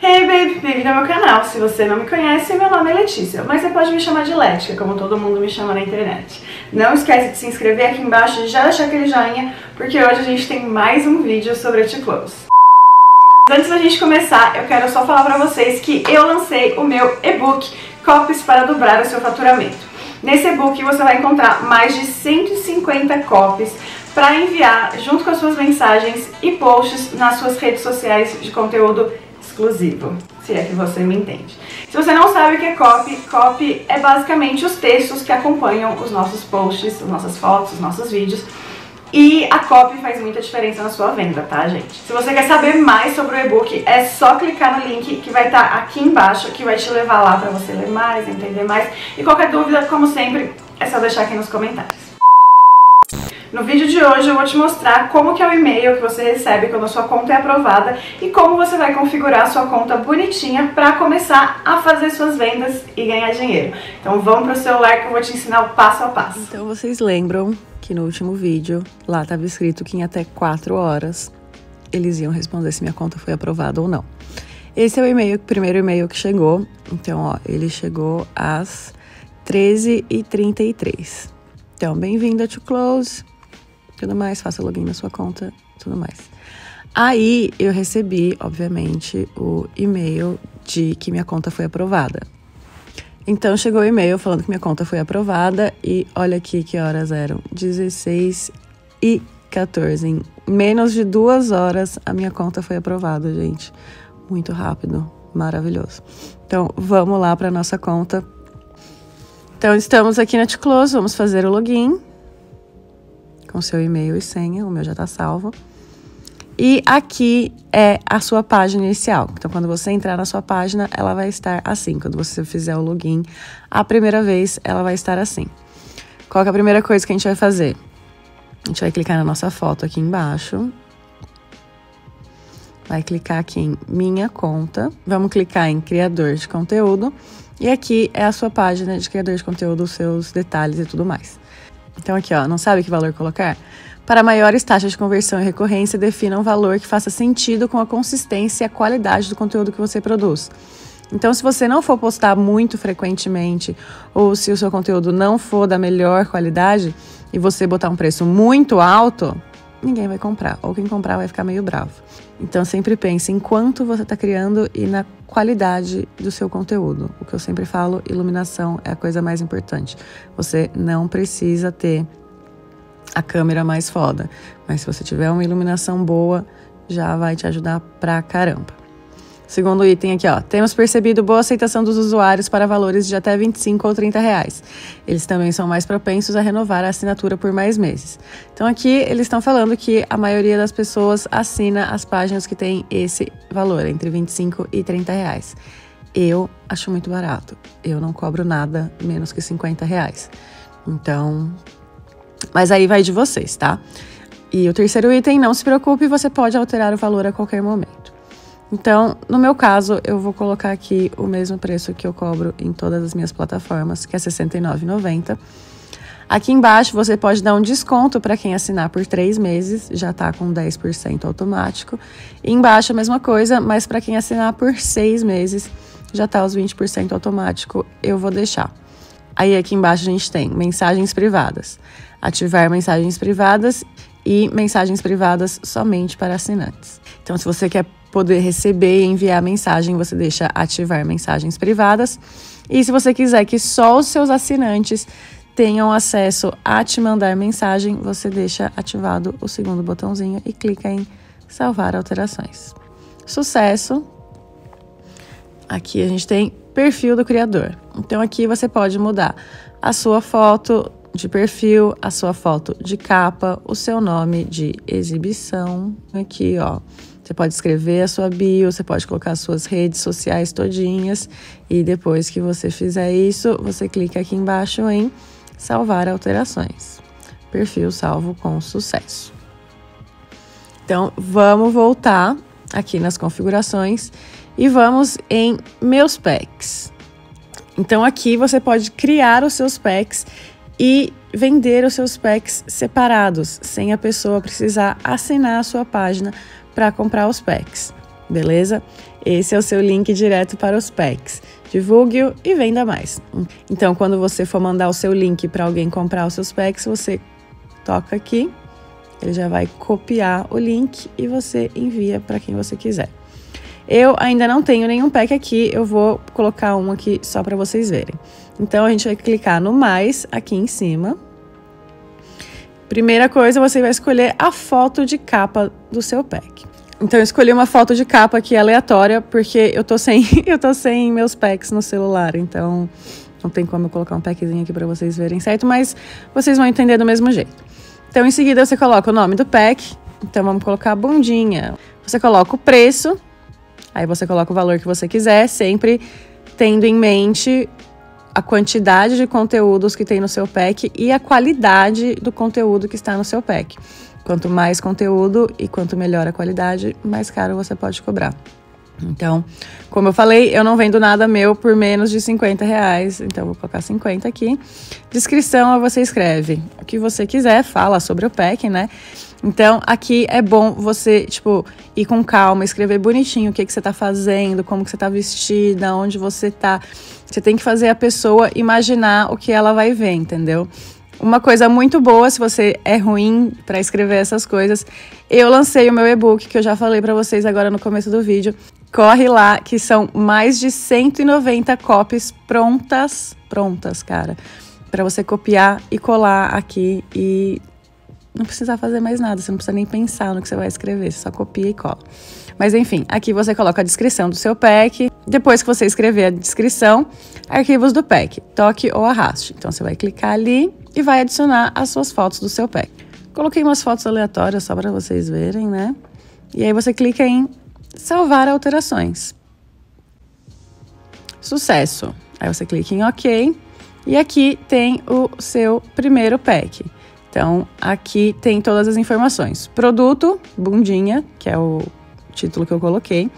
Hey baby, bem-vindo ao meu canal. Se você não me conhece, meu nome é Letícia, mas você pode me chamar de Letica, como todo mundo me chama na internet. Não esquece de se inscrever aqui embaixo e já deixar aquele joinha, porque hoje a gente tem mais um vídeo sobre a 2Close. Antes da gente começar, eu quero só falar pra vocês que eu lancei o meu e-book Copies para Dobrar o Seu Faturamento. Nesse e-book você vai encontrar mais de 150 copies para enviar junto com as suas mensagens e posts nas suas redes sociais de conteúdo exclusivo, se é que você me entende. Se você não sabe o que é copy, copy é basicamente os textos que acompanham os nossos posts, as nossas fotos, os nossos vídeos. E a copy faz muita diferença na sua venda, tá, gente? Se você quer saber mais sobre o e-book, é só clicar no link que vai estar aqui embaixo, que vai te levar lá pra você ler mais, entender mais. E qualquer dúvida, como sempre, é só deixar aqui nos comentários. No vídeo de hoje eu vou te mostrar como que é o e-mail que você recebe quando a sua conta é aprovada e como você vai configurar a sua conta bonitinha pra começar a fazer suas vendas e ganhar dinheiro. Então vamos pro celular que eu vou te ensinar o passo a passo. Então vocês lembram que no último vídeo, lá estava escrito que em até 4 horas eles iam responder se minha conta foi aprovada ou não. Esse é o e-mail, o primeiro e-mail que chegou. Então, ó, ele chegou às 13h33. Então, bem-vindo a 2Close, tudo mais, faça login na sua conta, tudo mais. Aí, eu recebi, obviamente, o e-mail de que minha conta foi aprovada. Então, chegou o e-mail falando que minha conta foi aprovada e olha aqui que horas eram, 16h14. Em menos de 2 horas, a minha conta foi aprovada, gente. Muito rápido, maravilhoso. Então, vamos lá para nossa conta. Então, estamos aqui na 2Close, vamos fazer o login com seu e-mail e senha, o meu já está salvo. E aqui é a sua página inicial. Então, quando você entrar na sua página, ela vai estar assim. Quando você fizer o login a primeira vez, ela vai estar assim. Qual que é a primeira coisa que a gente vai fazer? A gente vai clicar na nossa foto aqui embaixo. Vai clicar aqui em Minha Conta. Vamos clicar em Criador de Conteúdo. E aqui é a sua página de criador de conteúdo, os seus detalhes e tudo mais. Então, aqui, ó, não sabe que valor colocar? Para maiores taxas de conversão e recorrência, defina um valor que faça sentido com a consistência e a qualidade do conteúdo que você produz. Então, se você não for postar muito frequentemente ou se o seu conteúdo não for da melhor qualidade e você botar um preço muito alto, ninguém vai comprar, ou quem comprar vai ficar meio bravo. Então, sempre pense em quanto você está criando e na qualidade do seu conteúdo. O que eu sempre falo, iluminação é a coisa mais importante. Você não precisa ter a câmera mais foda, mas se você tiver uma iluminação boa, já vai te ajudar pra caramba. Segundo item aqui, ó, temos percebido boa aceitação dos usuários para valores de até 25 ou 30 reais. Eles também são mais propensos a renovar a assinatura por mais meses. Então aqui eles estão falando que a maioria das pessoas assina as páginas que tem esse valor, entre 25 e 30 reais. Eu acho muito barato, eu não cobro nada menos que 50 reais. Então... mas aí vai de vocês, tá? E o terceiro item, não se preocupe, você pode alterar o valor a qualquer momento. Então, no meu caso, eu vou colocar aqui o mesmo preço que eu cobro em todas as minhas plataformas, que é R$ 69,90. Aqui embaixo você pode dar um desconto para quem assinar por 3 meses, já tá com 10% automático. E embaixo a mesma coisa, mas para quem assinar por 6 meses, já tá os 20% automático, eu vou deixar. Aí aqui embaixo a gente tem mensagens privadas, ativar mensagens privadas e mensagens privadas somente para assinantes. Então, se você quer poder receber e enviar mensagem, você deixa ativar mensagens privadas. E se você quiser que só os seus assinantes tenham acesso a te mandar mensagem, você deixa ativado o segundo botãozinho e clica em salvar alterações. Sucesso! Aqui a gente tem perfil do criador. Então aqui você pode mudar a sua foto de perfil, a sua foto de capa, o seu nome de exibição. Aqui, ó, você pode escrever a sua bio, você pode colocar as suas redes sociais todinhas e depois que você fizer isso, você clica aqui embaixo em salvar alterações. Perfil salvo com sucesso. Então vamos voltar aqui nas configurações e vamos em meus packs. Então aqui você pode criar os seus packs e vender os seus packs separados, sem a pessoa precisar assinar a sua página para comprar os packs. beleza? Esse é o seu link direto para os packs. Divulgue-o e venda mais. Então, quando você for mandar o seu link para alguém comprar os seus packs, você toca aqui, ele já vai copiar o link e você envia para quem você quiser. Eu ainda não tenho nenhum pack aqui, eu vou colocar um aqui só para vocês verem. Então, a gente vai clicar no mais aqui em cima. Primeira coisa, você vai escolher a foto de capa do seu pack. Então, eu escolhi uma foto de capa aqui aleatória, porque eu tô sem meus packs no celular, então não tem como eu colocar um packzinho aqui para vocês verem certo, mas vocês vão entender do mesmo jeito. Então, em seguida, você coloca o nome do pack, então vamos colocar a bundinha. Você coloca o preço, aí você coloca o valor que você quiser, sempre tendo em mente a quantidade de conteúdos que tem no seu pack e a qualidade do conteúdo que está no seu pack. Quanto mais conteúdo e quanto melhor a qualidade, mais caro você pode cobrar. Então, como eu falei, eu não vendo nada meu por menos de 50 reais, então vou colocar 50 aqui. Descrição, você escreve o que você quiser, fala sobre o pack, né? Então, aqui é bom você, tipo, ir com calma, escrever bonitinho o que você tá fazendo, como que você tá vestida, onde você tá. Você tem que fazer a pessoa imaginar o que ela vai ver, entendeu? Uma coisa muito boa, se você é ruim para escrever essas coisas, eu lancei o meu e-book, que eu já falei para vocês agora no começo do vídeo. Corre lá, que são mais de 190 copies prontas, cara, para você copiar e colar aqui e não precisar fazer mais nada, você não precisa nem pensar no que você vai escrever, você só copia e cola. Mas enfim, aqui você coloca a descrição do seu pack, depois que você escrever a descrição, arquivos do pack, toque ou arraste. Então você vai clicar ali e vai adicionar as suas fotos do seu pack. Coloquei umas fotos aleatórias só para vocês verem, né? E aí você clica em salvar alterações. Sucesso! Aí você clica em OK e aqui tem o seu primeiro pack. Então, aqui tem todas as informações. Produto, bundinha, que é o título que eu coloquei.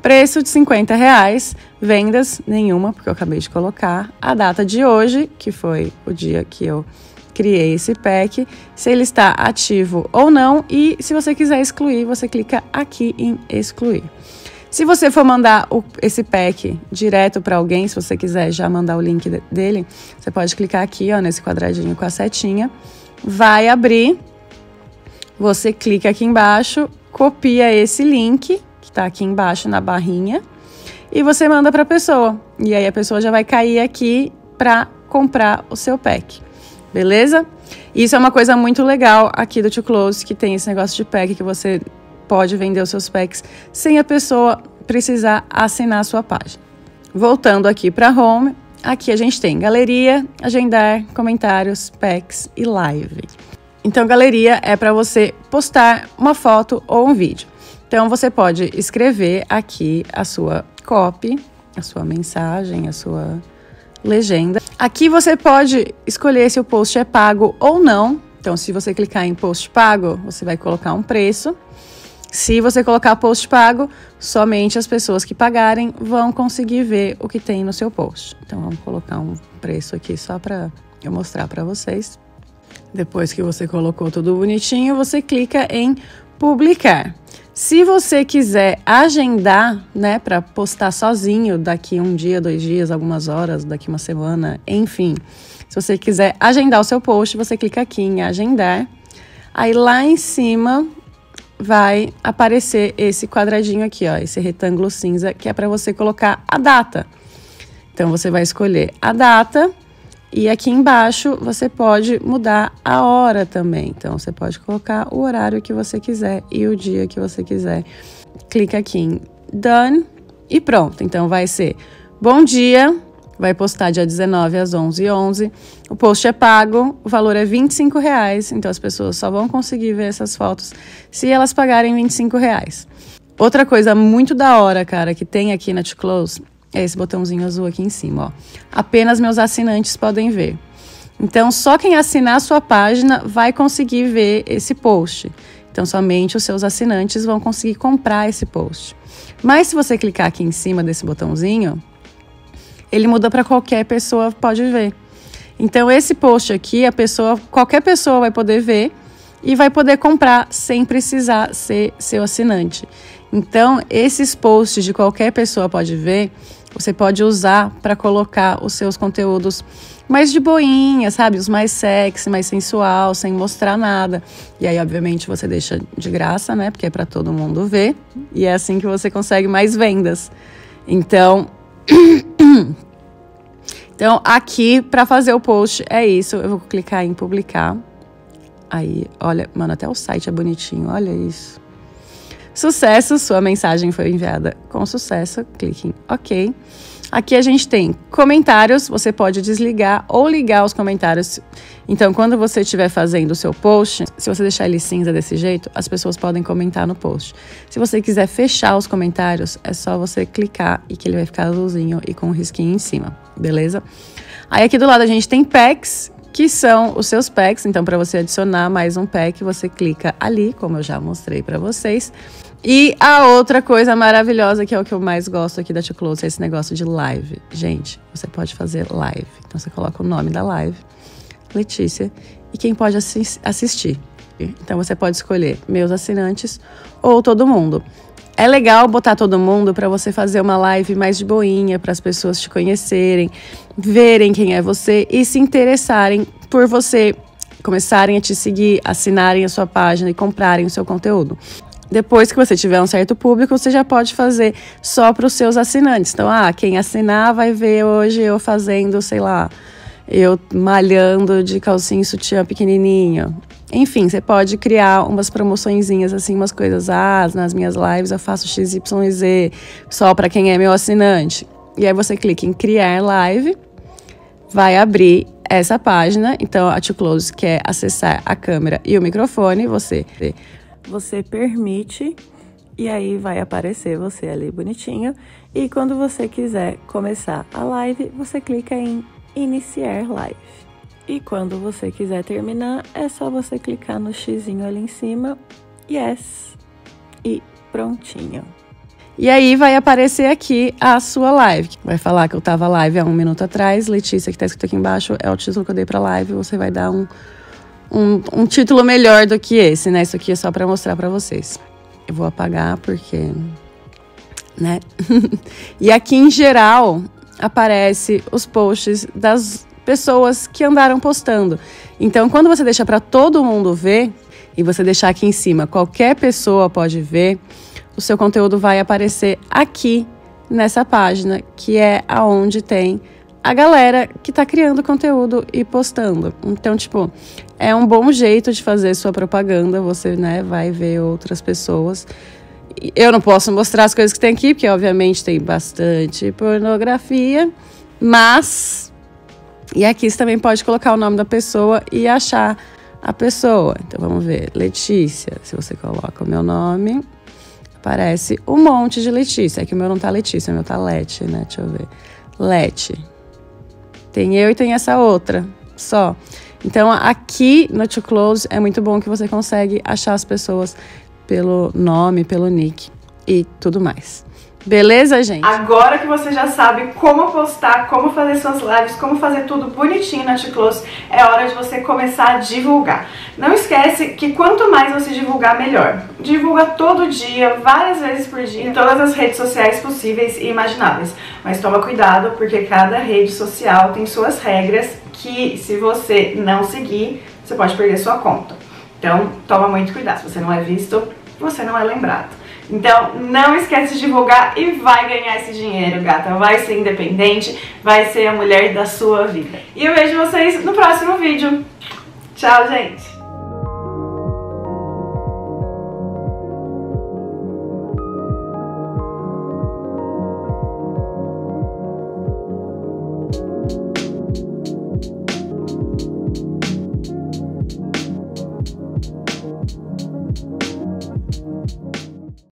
Preço de 50 reais. Vendas, nenhuma, porque eu acabei de colocar. A data de hoje, que foi o dia que eu criei esse pack. Se ele está ativo ou não. E se você quiser excluir, você clica aqui em excluir. Se você for mandar esse pack direto para alguém, se você quiser já mandar o link dele, você pode clicar aqui, ó, nesse quadradinho com a setinha. Vai abrir, você clica aqui embaixo, copia esse link, que tá aqui embaixo na barrinha, e você manda pra pessoa. E aí a pessoa já vai cair aqui pra comprar o seu pack, beleza? Isso é uma coisa muito legal aqui do 2Close, que tem esse negócio de pack, que você pode vender os seus packs sem a pessoa precisar assinar a sua página. Voltando aqui pra home. Aqui a gente tem galeria, agendar, comentários, packs e live. Então, galeria é para você postar uma foto ou um vídeo. Então, você pode escrever aqui a sua copy, a sua mensagem, a sua legenda. Aqui você pode escolher se o post é pago ou não. Então, se você clicar em post pago, você vai colocar um preço. Se você colocar post pago, somente as pessoas que pagarem vão conseguir ver o que tem no seu post. Então, vamos colocar um preço aqui só para eu mostrar para vocês. Depois que você colocou tudo bonitinho, você clica em publicar. Se você quiser agendar, né, para postar sozinho daqui um dia, 2 dias, algumas horas, daqui uma semana, enfim. Se você quiser agendar o seu post, você clica aqui em agendar. Aí, lá em cima vai aparecer esse quadradinho aqui, ó, esse retângulo cinza, que é para você colocar a data. Então, você vai escolher a data e aqui embaixo você pode mudar a hora também. Então, você pode colocar o horário que você quiser e o dia que você quiser. Clica aqui em Done e pronto. Então, vai ser bom dia, vai postar dia 19 às 11h11. O post é pago, o valor é R$25, então as pessoas só vão conseguir ver essas fotos se elas pagarem R$25. Outra coisa muito da hora, cara, que tem aqui na 2Close é esse botãozinho azul aqui em cima, ó. Apenas meus assinantes podem ver. Então, só quem assinar a sua página vai conseguir ver esse post. Então, somente os seus assinantes vão conseguir comprar esse post. Mas se você clicar aqui em cima desse botãozinho, ele muda para qualquer pessoa pode ver. Então, esse post aqui, qualquer pessoa vai poder ver e vai poder comprar sem precisar ser seu assinante. Então, esses posts de qualquer pessoa pode ver, você pode usar para colocar os seus conteúdos mais de boinha, sabe? Os mais sexy, mais sensual, sem mostrar nada. E aí, obviamente, você deixa de graça, né? Porque é para todo mundo ver. E é assim que você consegue mais vendas. Então, então aqui, para fazer o post, é isso. Eu vou clicar em publicar. Aí, olha, mano, até o site é bonitinho. Olha isso. Sucesso, sua mensagem foi enviada com sucesso. Clique em OK. Aqui a gente tem comentários, você pode desligar ou ligar os comentários. Então, quando você estiver fazendo o seu post, se você deixar ele cinza desse jeito, as pessoas podem comentar no post. Se você quiser fechar os comentários, é só você clicar e que ele vai ficar azulzinho e com um risquinho em cima, beleza? Aí aqui do lado a gente tem packs, que são os seus packs. Então, para você adicionar mais um pack, você clica ali, como eu já mostrei para vocês. E a outra coisa maravilhosa, que é o que eu mais gosto aqui da 2Close, é esse negócio de live. Gente, você pode fazer live. Então, você coloca o nome da live, Letícia, e quem pode assistir. Então, você pode escolher meus assinantes ou todo mundo. É legal botar todo mundo para você fazer uma live mais de boinha, para as pessoas te conhecerem, verem quem é você e se interessarem por você, começarem a te seguir, assinarem a sua página e comprarem o seu conteúdo. Depois que você tiver um certo público, você já pode fazer só para os seus assinantes. Então, quem assinar vai ver hoje eu fazendo, sei lá, eu malhando de calcinha e sutiã pequenininho. Enfim, você pode criar umas promoçõezinhas assim, umas coisas, nas minhas lives eu faço XYZ, só para quem é meu assinante. E aí você clica em criar live, vai abrir essa página. Então, a 2Close quer acessar a câmera e o microfone, você permite, e aí vai aparecer você ali bonitinho. E quando você quiser começar a live, você clica em iniciar live. E quando você quiser terminar, é só você clicar no xizinho ali em cima, yes, e prontinho. E aí vai aparecer aqui a sua live. Vai falar que eu tava live há um minuto atrás, Letícia, que tá escrito aqui embaixo, é o título que eu dei pra live, você vai dar um título melhor do que esse, né? Isso aqui é só pra mostrar pra vocês. Eu vou apagar porque, né? E aqui em geral aparece os posts das pessoas que andaram postando. Então, quando você deixa para todo mundo ver, e você deixar aqui em cima, qualquer pessoa pode ver, o seu conteúdo vai aparecer aqui nessa página, que é aonde tem a galera que tá criando conteúdo e postando. Então, tipo, é um bom jeito de fazer sua propaganda, você, né, vai ver outras pessoas. Eu não posso mostrar as coisas que tem aqui, porque obviamente tem bastante pornografia, mas... E aqui você também pode colocar o nome da pessoa e achar a pessoa. Então, vamos ver. Letícia. Se você coloca o meu nome, aparece um monte de Letícia. É que o meu não tá Letícia, o meu tá Leti, né? Deixa eu ver. Leti. Tem eu e tem essa outra, só. Então, aqui no 2Close é muito bom que você consegue achar as pessoas pelo nome, pelo nick e tudo mais. Beleza, gente? Agora que você já sabe como postar, como fazer suas lives, como fazer tudo bonitinho na 2Close, é hora de você começar a divulgar. Não esquece que quanto mais você divulgar, melhor. Divulga todo dia, várias vezes por dia, em todas as redes sociais possíveis e imagináveis. Mas toma cuidado, porque cada rede social tem suas regras que, se você não seguir, você pode perder sua conta. Então, toma muito cuidado. Se você não é visto, você não é lembrado. Então, não esquece de divulgar e vai ganhar esse dinheiro, gata. Vai ser independente, vai ser a mulher da sua vida. E eu vejo vocês no próximo vídeo. Tchau, gente!